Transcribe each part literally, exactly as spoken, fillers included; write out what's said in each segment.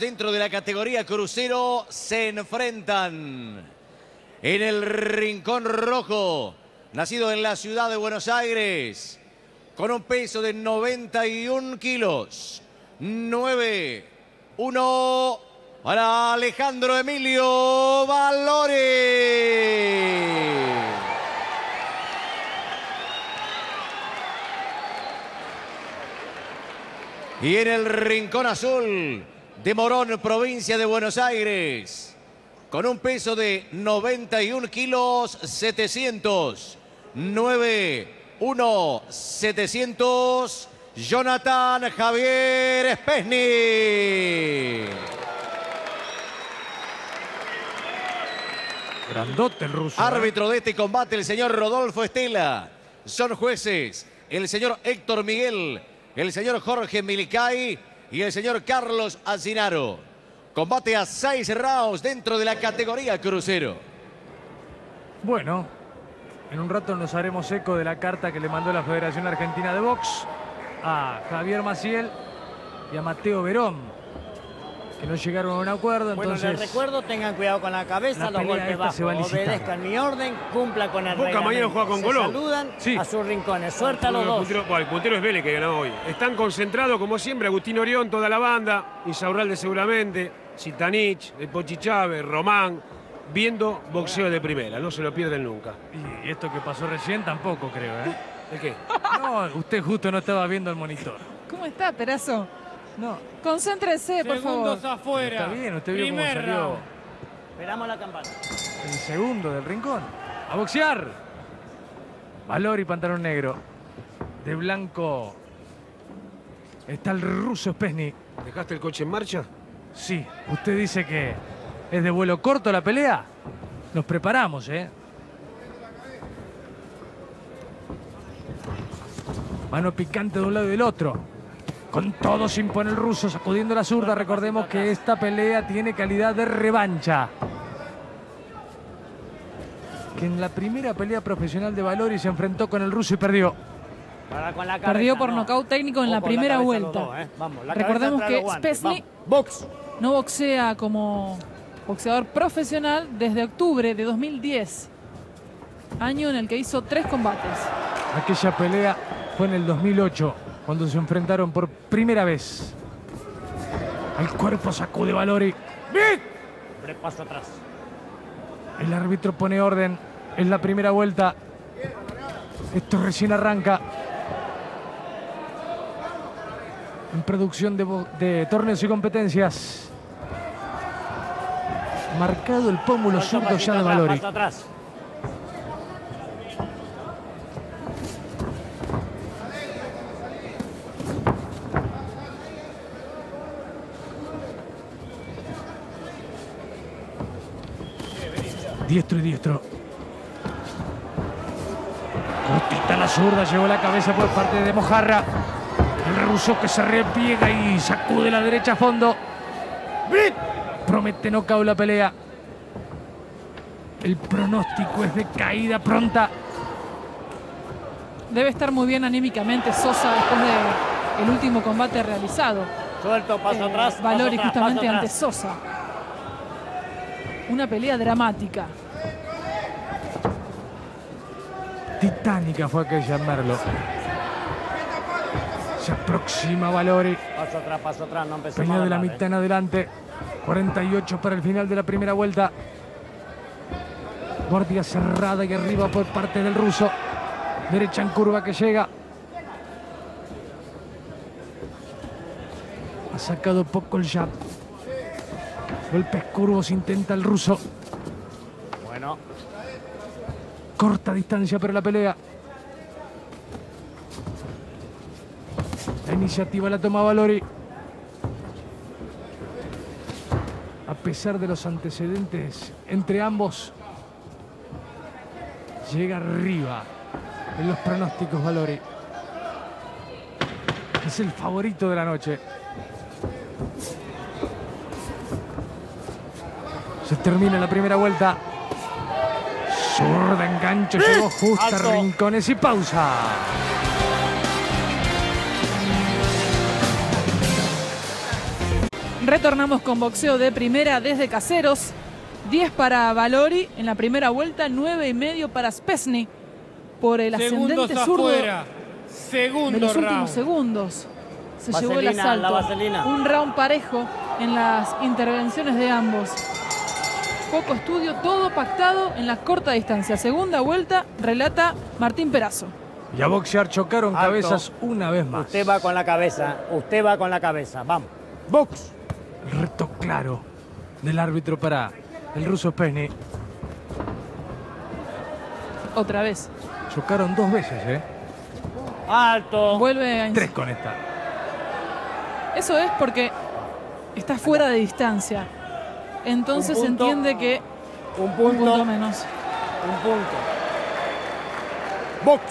Dentro de la categoría crucero se enfrentan en el Rincón Rojo, nacido en la ciudad de Buenos Aires, con un peso de noventa y un kilos, nueve uno para Alejandro Emilio Valori. Y en el Rincón Azul, de Morón, provincia de Buenos Aires, con un peso de noventa y un kilos setecientos, nueve uno setecientos, Jonatan Javier Spesny. Grandote el ruso. Árbitro de este combate, el señor Rodolfo Estela. Son jueces el señor Héctor Miguel, el señor Jorge Milicay y el señor Carlos Asinaro. Combate a seis rounds dentro de la categoría crucero. Bueno, en un rato nos haremos eco de la carta que le mandó la Federación Argentina de Box a Javier Maciel y a Mateo Verón, que no llegaron a un acuerdo. Bueno, entonces, les recuerdo, tengan cuidado con la cabeza, la los golpes bajos, obedezcan mi orden, cumplan con el reglamento. Boca mañana juega con Colón. Saludan sí. a sus rincones, suelta los dos. Puntero, bueno, el puntero es Vélez, que ganó hoy. Están concentrados como siempre, Agustín Orión, toda la banda, Isaurralde seguramente, Citanich, el Pochi Chávez, Román, viendo boxeo de primera, no se lo pierden nunca. Y esto que pasó recién tampoco creo, ¿eh? ¿El qué? No, usted justo no estaba viendo el monitor. ¿Cómo está, Perazo? No. Concéntrese, por favor. Segundos afuera. Está bien, usted vio cómo salió. Esperamos la campana. El segundo del rincón. ¡A boxear! Valori, pantalón negro. De blanco está el ruso Spesny. ¿Dejaste el coche en marcha? Sí. Usted dice que es de vuelo corto la pelea. Nos preparamos, ¿eh? Mano picante de un lado y del otro. Con todo se impone el ruso, sacudiendo la zurda. Recordemos que esta pelea tiene calidad de revancha. Que en la primera pelea profesional de Valori se enfrentó con el ruso y perdió. Ahora con la cabeza, perdió por no. nocaut técnico en o la primera la vuelta. Dos, eh. Vamos, la recordemos que Spesny Box. no boxea como boxeador profesional desde octubre de dos mil diez. Año en el que hizo tres combates. Aquella pelea fue en el dos mil ocho. Cuando se enfrentaron por primera vez. Al cuerpo sacude Valori. ¡Bien! Repaso atrás. El árbitro pone orden. Es la primera vuelta. Esto recién arranca. En producción de, de torneos y competencias. Marcado el pómulo zurdo ya de Valori. Diestro y diestro. Cortita la zurda, llevó la cabeza por parte de Mojarra. El ruso que se repliega y sacude la derecha a fondo. Promete nocaut la pelea. El pronóstico es de caída pronta. Debe estar muy bien anímicamente Sosa después del último combate realizado. Suelto, paso eh, atrás. Valori paso justamente paso ante atrás. Sosa. Una pelea dramática. Titánica fue aquella en Merlo. Se aproxima Valori. Paso atrás, paso atrás, no empezó. Pelea de la mitad en adelante. cuarenta y ocho para el final de la primera vuelta. Guardia cerrada y arriba por parte del ruso. Derecha en curva que llega. Ha sacado poco el jab. Golpes curvos intenta el ruso. Bueno. Corta distancia para la pelea. La iniciativa la toma Valori. A pesar de los antecedentes entre ambos, llega arriba en los pronósticos Valori. Es el favorito de la noche. Se termina la primera vuelta. Zurda, enganche, llegó justa, alto. Rincones y pausa. Retornamos con boxeo de primera desde Caseros. diez para Valori en la primera vuelta, nueve y medio para Spesny por el ascendente zurdo. Segundo de los últimos segundos se llevó el asalto. Un round parejo en las intervenciones de ambos. Poco estudio, todo pactado en la corta distancia. Segunda vuelta, relata Martín Perazo. Y a boxear chocaron cabezas una vez más. Usted va con la cabeza, usted va con la cabeza. Vamos. Box. El reto claro del árbitro para el ruso Spesny. Otra vez. Chocaron dos veces, ¿eh? Alto. Vuelve a... Tres con esta. Eso es porque está fuera de distancia. Entonces se entiende que... Un punto. Un punto menos. Un punto. Box.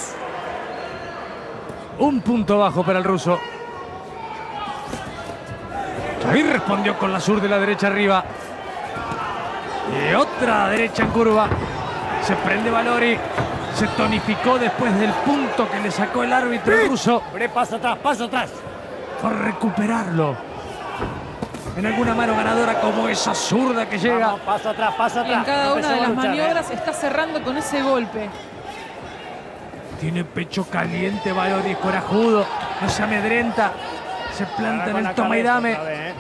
Un punto bajo para el ruso. Ahí respondió con la sur de la derecha arriba. Y otra derecha en curva. Se prende Valori. Se tonificó después del punto que le sacó el árbitro sí. ruso. Paso atrás, paso atrás. Por recuperarlo. En alguna mano ganadora como esa zurda que llega. Vamos, paso atrás, paso atrás. Y en cada una de las luchar, maniobras eh. está cerrando con ese golpe. Tiene pecho caliente, Valori, corajudo, no se amedrenta, se planta en el toma y dame. Vez, eh.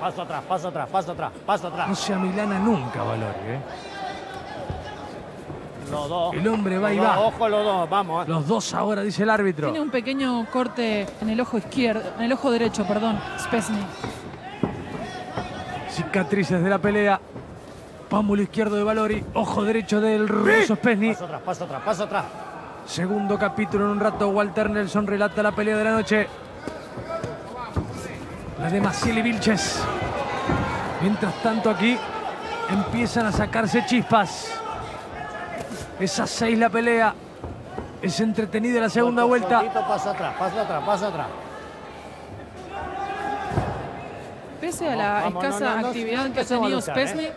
Paso atrás, paso atrás, paso atrás, paso atrás. No se amilana nunca, Valori. ¿eh? Los dos. El hombre va y va. Ojo, los dos, vamos. Eh. Los dos ahora, dice el árbitro. Tiene un pequeño corte en el ojo izquierdo, en el ojo derecho, perdón, Spesny. Cicatrices de la pelea. Pámbulo izquierdo de Valori, ojo derecho del ruso Spesny. Paso atrás, paso atrás, paso atrás. Segundo capítulo en un rato. Walter Nelson relata la pelea de la noche. La de Basile y Vilches. Mientras tanto aquí empiezan a sacarse chispas. Es a seis la pelea. Es entretenida la segunda Otro vuelta. Paso atrás, paso atrás, paso atrás. Pese a la vamos, escasa vamos, no, no, actividad no, no, que ha tenido Spesny, eh.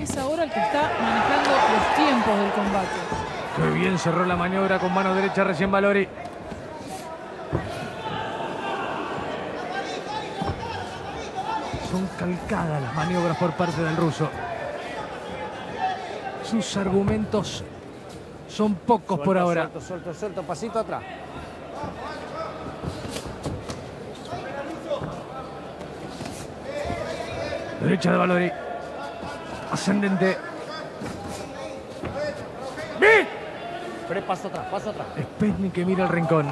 es ahora el que está manejando los tiempos del combate. Qué bien cerró la maniobra con mano derecha recién Valori. Son calcadas las maniobras por parte del ruso. Sus argumentos son pocos suelto, por ahora. Suelto, suelto, suelto, pasito atrás. Derecha de Valori. Ascendente. ¡Bien! Pero paso atrás, paso atrás. Spesny que mira el rincón.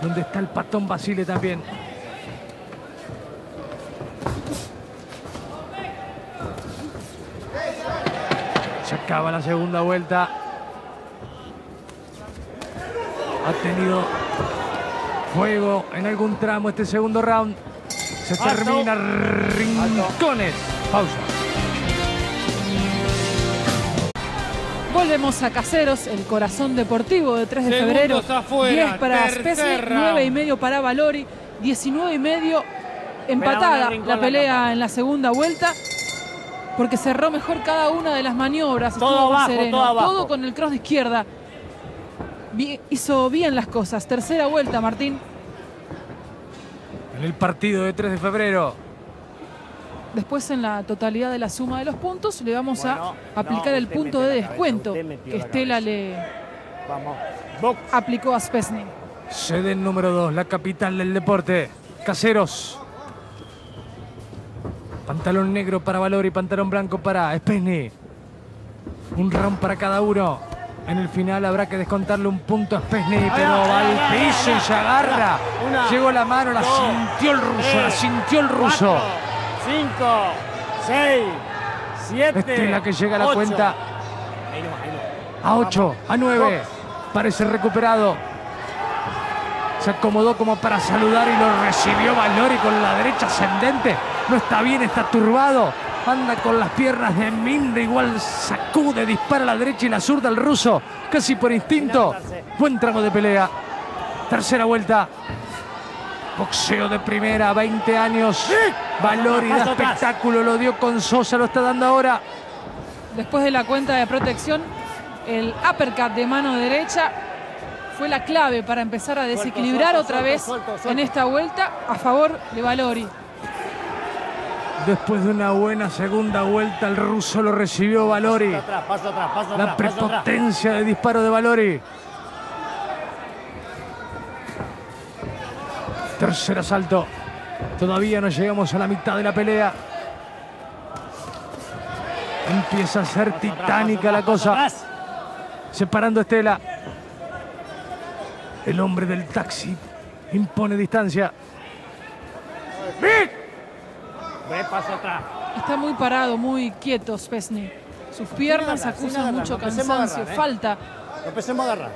Donde está el patón Basile también. Se acaba la segunda vuelta. Ha tenido fuego en algún tramo este segundo round. Se Alto. termina rincones. Pausa. Volvemos a Caseros, el corazón deportivo de tres de febrero. Afuera, diez para Spesny, nueve y medio para Valori, diecinueve y medio. Empatada la pelea la en la segunda vuelta, porque cerró mejor cada una de las maniobras. Todo abajo, todo abajo. Todo con el cross de izquierda. Hizo bien las cosas. Tercera vuelta, Martín. En el partido de tres de febrero. Después, en la totalidad de la suma de los puntos, le vamos bueno, a aplicar no, el punto de descuento cabeza, que Estela le vamos. Box. aplicó a Spesny. Sede número dos, la capital del deporte, Caseros. Pantalón negro para Valori, pantalón blanco para Spesny. Un round para cada uno. En el final habrá que descontarle un punto a Spesny, pero va al piso y se agarra. Una, Llegó la mano, la dos, sintió el ruso, tres, la sintió el ruso. Cuatro. cinco, seis, siete, Estela que llega a la ocho. Cuenta a ocho, a nueve. Parece recuperado. Se acomodó como para saludar y lo recibió Valori con la derecha ascendente. No está bien, está turbado. Anda con las piernas de Minda, igual sacude, dispara a la derecha y la zurda al ruso. Casi por instinto. Buen tramo de pelea. Tercera vuelta. Boxeo de primera, veinte años. ¡Sí! Valori da espectáculo, lo dio con Sosa, lo está dando ahora. Después de la cuenta de protección, el uppercut de mano derecha fue la clave para empezar a desequilibrar suelto, otra suelto, vez suelto, suelto. en esta vuelta a favor de Valori. Después de una buena segunda vuelta, el ruso lo recibió Valori. Paso atrás, paso atrás, paso atrás, la prepotencia de disparo de Valori. Tercer asalto. Todavía no llegamos a la mitad de la pelea. Empieza a ser titánica la cosa. Separando a Estela. El hombre del taxi impone distancia. Está muy parado, muy quieto Spesny. Sus piernas acusan mucho cansancio. Falta. Empecemos a agarrar.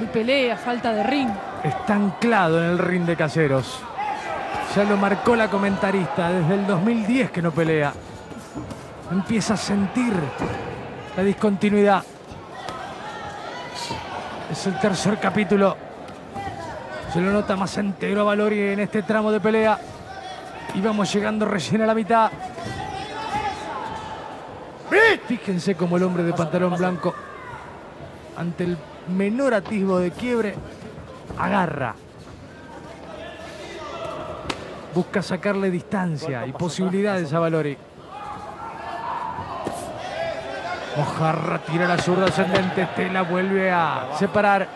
Mi pelea, falta de ring. Está anclado en el ring de Caseros. Ya lo marcó la comentarista. Desde el dos mil diez que no pelea. Empieza a sentir la discontinuidad. Es el tercer capítulo. Se lo nota más entero a Valori en este tramo de pelea. Y vamos llegando recién a la mitad. Fíjense cómo el hombre de pantalón blanco, ante el menor atisbo de quiebre, agarra. Busca sacarle distancia y posibilidades a Valori. Mojarra tira la zurda ascendente. Estela vuelve a separar.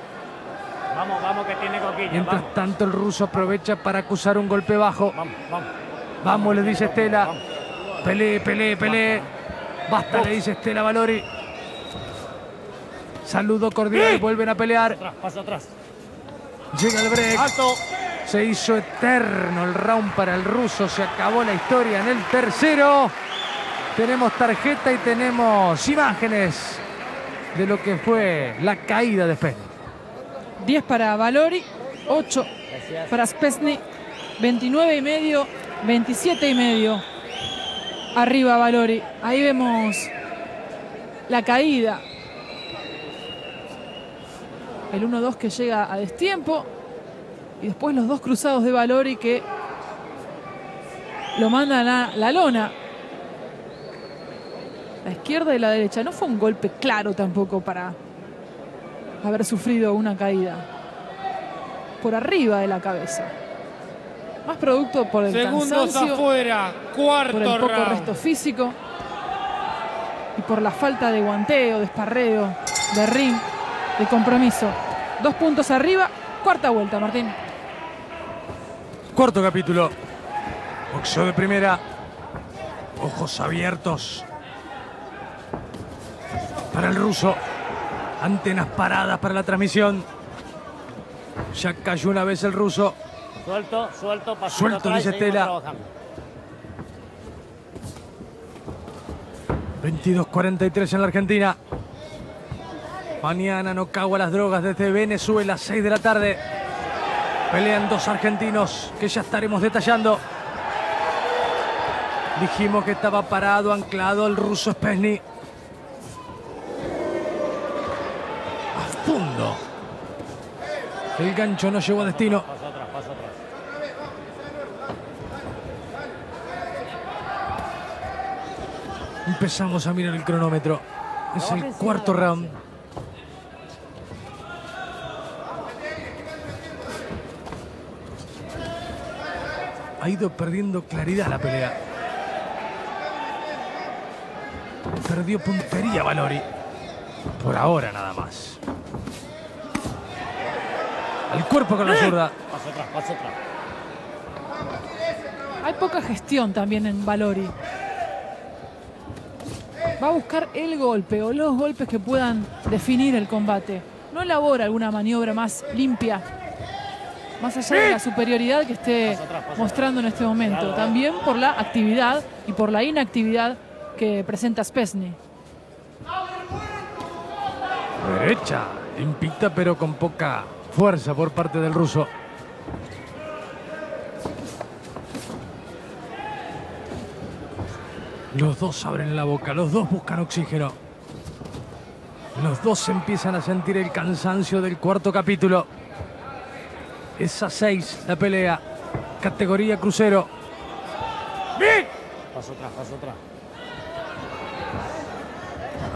Vamos, vamos, que tiene coquilla. Mientras tanto, el ruso aprovecha para acusar un golpe bajo. Vamos, vamos. Vamos, le dice Estela. Pelee, pelee, pelee. Basta, le dice Estela Valori. Saludo cordial. ¿Sí? Vuelven a pelear. Paso atrás, paso atrás. Llega el break. Alto. Se hizo eterno el round para el ruso. Se acabó la historia en el tercero. Tenemos tarjeta y tenemos imágenes de lo que fue la caída de Spesny. diez para Valori, ocho para Spesny, veintinueve y medio, veintisiete y medio. Arriba Valori. Ahí vemos la caída. El uno dos que llega a destiempo. Y después los dos cruzados de Valori que lo mandan a la lona. La izquierda y la derecha. No fue un golpe claro tampoco para haber sufrido una caída por arriba de la cabeza. Más producto por el Segundos cansancio, afuera. Cuarto por el poco round. Resto físico y por la falta de guanteo, de esparreo, de ring, de compromiso. Dos puntos arriba. Cuarta vuelta, Martín. Cuarto capítulo. Boxeo de primera. Ojos abiertos para el ruso, antenas paradas para la transmisión. Ya cayó una vez el ruso. Suelto, suelto, pasito suelto, dice Estela. veintidós cuarenta y tres en la Argentina. Mañana no cago a las drogas desde Venezuela, seis de la tarde. Pelean dos argentinos que ya estaremos detallando. Dijimos que estaba parado, anclado el ruso Spesny. Fondo. El gancho no llegó a destino. Pasa atrás, pasa atrás. Empezamos a mirar el cronómetro. Es el cuarto round. Ha ido perdiendo claridad la pelea. Perdió puntería Valori. Por ahora nada más. El cuerpo con la zurda. Paso atrás, paso atrás. Hay poca gestión también en Valori. Va a buscar el golpe o los golpes que puedan definir el combate. No elabora alguna maniobra más limpia. Más allá de la superioridad que esté paso atrás, paso mostrando en este momento. También por la actividad y por la inactividad que presenta Spesny. Derecha, invicta pero con poca fuerza por parte del ruso. Los dos abren la boca, los dos buscan oxígeno. Los dos empiezan a sentir el cansancio del cuarto capítulo. Es a seis la pelea, categoría crucero. ¡Bien! Paso atrás, paso atrás.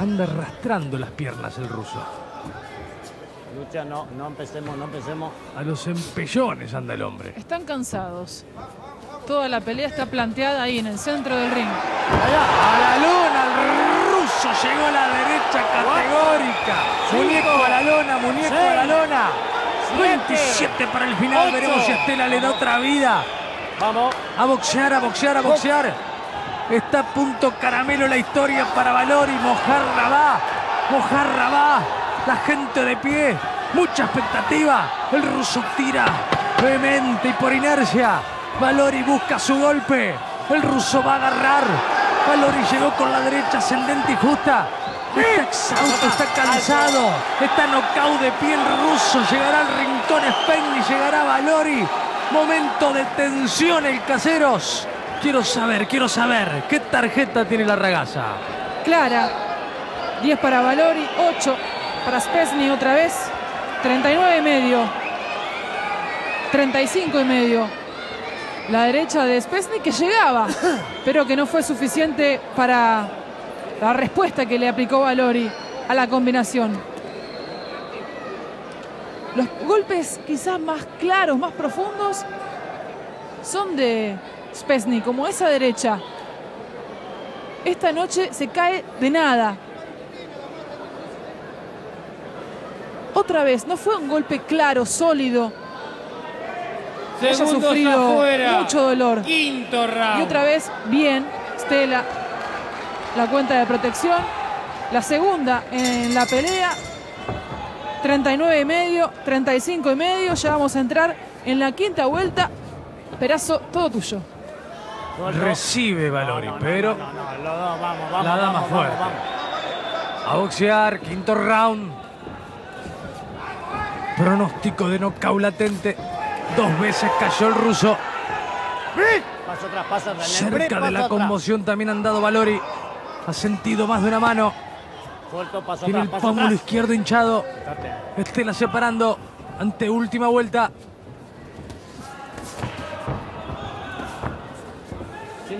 Anda arrastrando las piernas el ruso. Lucha, no, no empecemos, no empecemos. A los empellones anda el hombre. Están cansados. Toda la pelea está planteada ahí en el centro del ring. Allá, a la lona, el ruso llegó a la derecha categórica. Cinco. Muñeco a la lona, muñeco seis. A la lona. veintisiete para el final. Ocho. Veremos si Estela le da otra vida. Vamos. A boxear, a boxear, a boxear. Está a punto caramelo la historia para Valori. Mojarra va, mojarra va. La gente de pie. Mucha expectativa. El ruso tira vehemente y por inercia. Valori busca su golpe. El ruso va a agarrar. Valori llegó con la derecha ascendente y justa. Está exhausto, está cansado. Está knockout de pie el ruso. Llegará al rincón Spesny, llegará Valori. Momento de tensión el Caseros. Quiero saber, quiero saber qué tarjeta tiene la ragazza. Clara, diez para Valori, ocho para Spesny otra vez. treinta y nueve y medio. treinta y cinco y medio. La derecha de Spesny que llegaba, pero que no fue suficiente para la respuesta que le aplicó Valori a la combinación. Los golpes quizás más claros, más profundos, son de Spesny, como esa derecha. Esta noche se cae de nada. Otra vez, no fue un golpe claro, sólido. Que haya sufrido afuera. Mucho dolor. Quinto round. Y otra vez, bien, Estela, la cuenta de protección. La segunda en la pelea. treinta y nueve y medio, treinta y cinco y medio. Ya vamos a entrar en la quinta vuelta. Perazo, todo tuyo. Recibe Valori, no, no, pero no, no, no, no. Lo, vamos, vamos, la dama fuerte. Vamos, vamos. A boxear, quinto round. Pronóstico de nocaut latente. Dos veces cayó el ruso. Paso atrás, paso atrás. Cerca de la conmoción también ha andado Valori. Ha sentido más de una mano. Suelto, paso tiene atrás, el pómulo izquierdo hinchado. Estela separando ante última vuelta.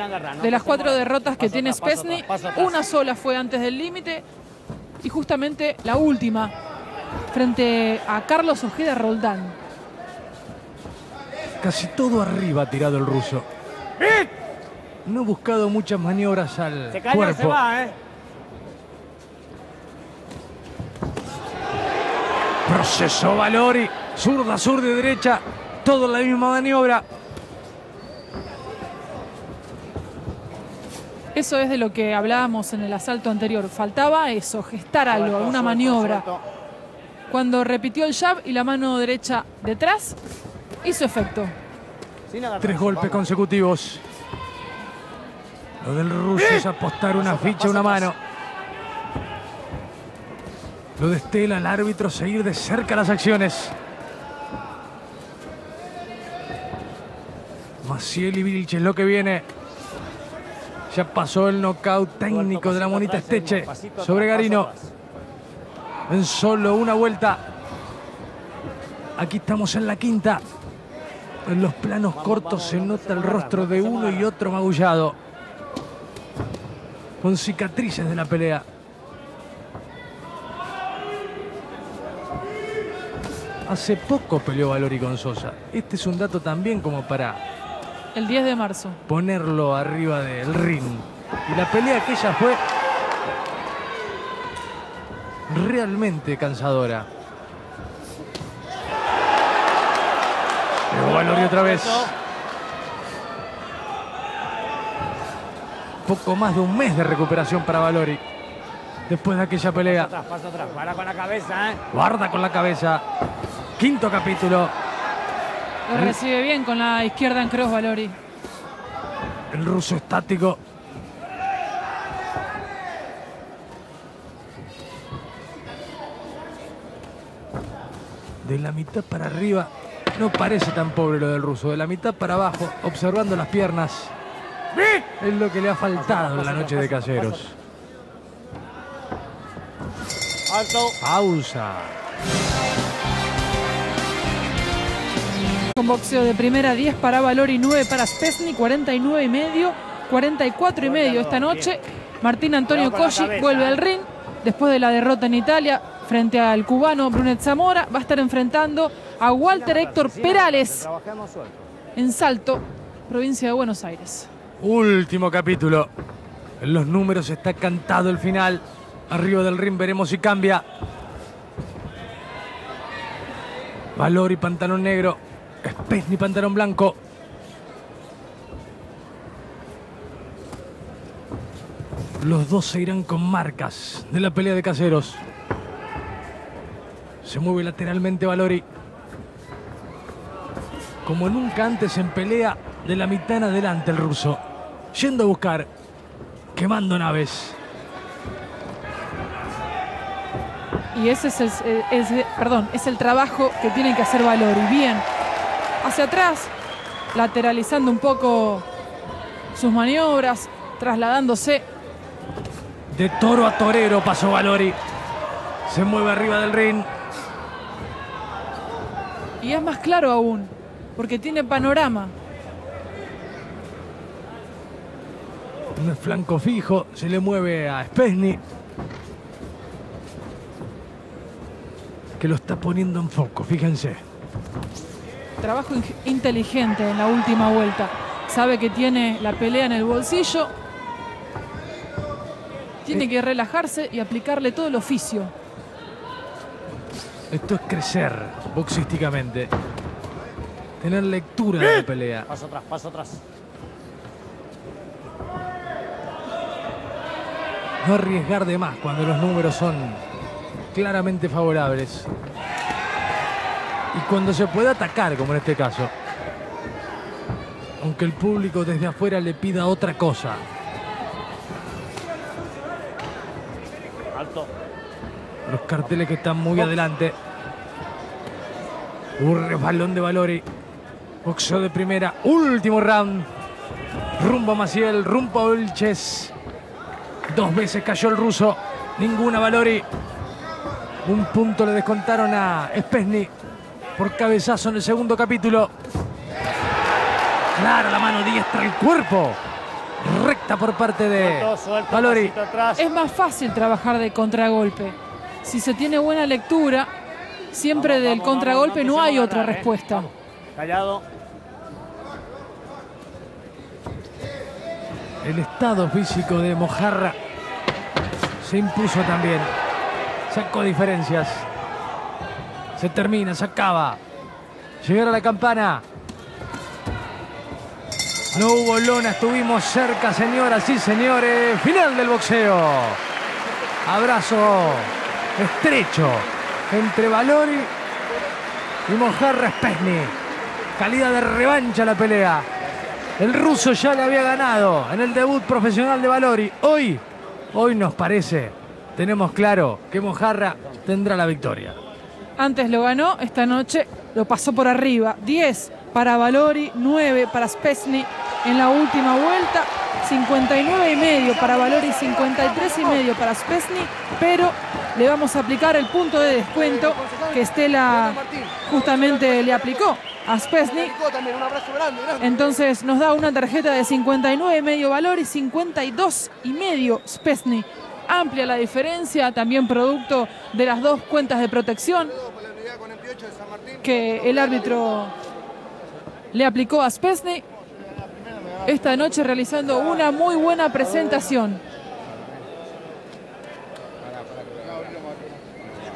Agarrar, no de las cuatro derrotas que paso tiene atrás, Spesny, paso atrás, paso una sola fue antes del límite. Y justamente la última, frente a Carlos Ojeda Roldán. Casi todo arriba ha tirado el ruso. No ha buscado muchas maniobras al se calla, cuerpo. Se va, ¿eh? Procesó Valori, zurda, zurda y derecha, todo la misma maniobra. Eso es de lo que hablábamos en el asalto anterior. Faltaba eso, gestar algo, una maniobra. Cuando repitió el jab y la mano derecha detrás, hizo efecto. Tres golpes consecutivos. Lo del ruso es apostar una ficha, una mano. Lo de Estela, el árbitro, seguir de cerca las acciones. Maciel y Vilches, lo que viene. Ya pasó el knockout técnico de la monita Esteche sobre Garino. En solo una vuelta. Aquí estamos en la quinta. En los planos cortos se nota el rostro de uno y otro magullado. Con cicatrices de la pelea. Hace poco peleó Valori con Sosa. Este es un dato también como para... El diez de marzo. Ponerlo arriba del ring. Y la pelea aquella fue... realmente cansadora. Pero Valori otra vez. Poco más de un mes de recuperación para Valori. Después de aquella pelea. Paso atrás, paso atrás. Guarda con la cabeza, ¿eh? Guarda con la cabeza. Quinto capítulo. Lo recibe bien con la izquierda en cross, Valori. El ruso estático. De la mitad para arriba. No parece tan pobre lo del ruso. De la mitad para abajo, observando las piernas. Es lo que le ha faltado en la noche de Caseros. Pausa. Con boxeo de primera, diez para Valori, nueve para Spesny, cuarenta y nueve y medio, cuarenta y cuatro y medio esta noche. Martín Antonio Coggi vuelve al ring después de la derrota en Italia frente al cubano Brunet Zamora. Va a estar enfrentando a Walter Héctor Perales en Salto, provincia de Buenos Aires. Último capítulo. En los números está cantado el final. Arriba del ring veremos si cambia. Valori pantalón negro, Spesny pantalón blanco. Los dos se irán con marcas de la pelea de Caseros. Se mueve lateralmente Valori, como nunca antes en pelea, de la mitad en adelante el ruso. Yendo a buscar, quemando naves. Y ese es el, ese, perdón, es el trabajo que tiene que hacer Valori. Bien, hacia atrás, lateralizando un poco sus maniobras, trasladándose. De toro a torero pasó Valori. Se mueve arriba del ring. Y es más claro aún, porque tiene panorama. No es flanco fijo, se le mueve a Spesny, que lo está poniendo en foco, fíjense. Trabajo inteligente en la última vuelta. Sabe que tiene la pelea en el bolsillo. Tiene que relajarse y aplicarle todo el oficio. Esto es crecer boxísticamente. Tener lectura de la pelea. Paso atrás, paso atrás. No arriesgar de más cuando los números son claramente favorables. Y cuando se puede atacar, como en este caso. Aunque el público desde afuera le pida otra cosa. Los carteles que están muy adelante. Un resbalón de Valori. Boxeo de primera. Último round. Rumbo a Maciel. Rumbo a Vilches. Dos veces cayó el ruso. Ninguna Valori. Un punto le descontaron a Spesny por cabezazo en el segundo capítulo. Claro, la mano diestra al cuerpo. Recta por parte de suelto, suelto, Valori. Es más fácil trabajar de contragolpe. Si se tiene buena lectura, siempre vamos, del vamos, contragolpe vamos, no, no hay otra atrás, respuesta. Eh. Callado. El estado físico de Mojarra se impuso también. Sacó diferencias. Se termina, se acaba. Llegar a la campana. No hubo lona, estuvimos cerca, señoras y señores. Final del boxeo. Abrazo estrecho entre Valori y Mojarra Spesny. Calidad de revancha la pelea. El ruso ya le había ganado en el debut profesional de Valori. Hoy, hoy nos parece, tenemos claro que Mojarra tendrá la victoria. Antes lo ganó, esta noche lo pasó por arriba. diez para Valori, nueve para Spesny en la última vuelta, cincuenta y nueve y medio para Valori, cincuenta y tres y medio para Spesny, pero le vamos a aplicar el punto de descuento que Estela justamente le aplicó a Spesny. Entonces nos da una tarjeta de cincuenta y nueve y medio Valori, cincuenta y dos y medio Spesny. Amplia la diferencia, también producto de las dos cuentas de protección que el árbitro le aplicó a Spesny. Esta noche realizando una muy buena presentación.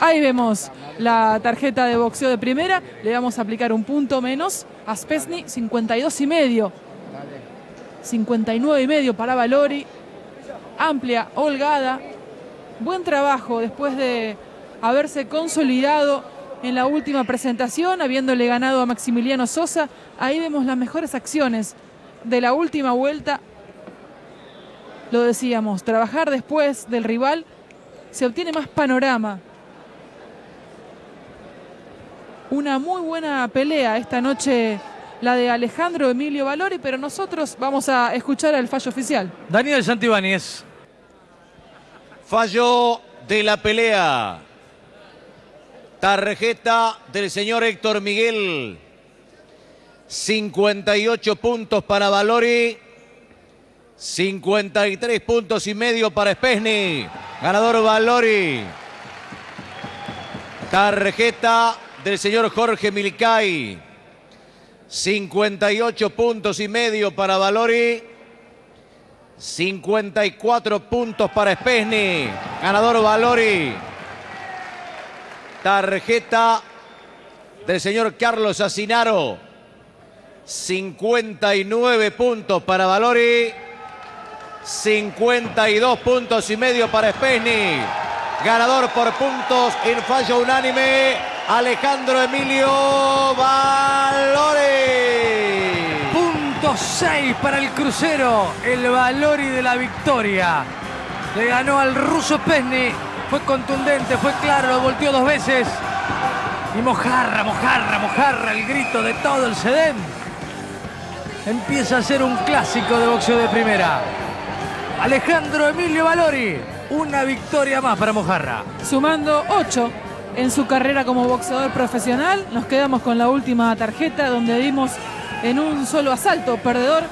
Ahí vemos la tarjeta de boxeo de primera. Le vamos a aplicar un punto menos a Spesny, cincuenta y dos y medio. cincuenta y nueve y medio para Valori. Amplia, holgada. Buen trabajo después de haberse consolidado en la última presentación, habiéndole ganado a Maximiliano Sosa. Ahí vemos las mejores acciones de la última vuelta. Lo decíamos, trabajar después del rival, se obtiene más panorama. Una muy buena pelea esta noche, la de Alejandro Emilio Valori, pero nosotros vamos a escuchar al fallo oficial. Daniel Santibáñez. Fallo de la pelea. Tarjeta del señor Héctor Miguel. cincuenta y ocho puntos para Valori. cincuenta y tres puntos y medio para Spesny. Ganador Valori. Tarjeta del señor Jorge Milicay. cincuenta y ocho puntos y medio para Valori. cincuenta y cuatro puntos para Spesny. Ganador Valori. Tarjeta del señor Carlos Asinaro. cincuenta y nueve puntos para Valori. cincuenta y dos puntos y medio para Spesny. Ganador por puntos en fallo unánime, Alejandro Emilio Valori. Punto seis para el crucero, el Valori de la victoria. Le ganó al ruso Spesny, fue contundente, fue claro, lo volteó dos veces. Y mojarra, mojarra, mojarra, el grito de todo el sedén. Empieza a ser un clásico de boxeo de primera. Alejandro Emilio Valori. Una victoria más para Mojarra. Sumando ocho en su carrera como boxeador profesional. Nos quedamos con la última tarjeta donde dimos en un solo asalto perdedor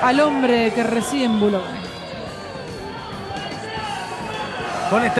al hombre que reside en Boulogne.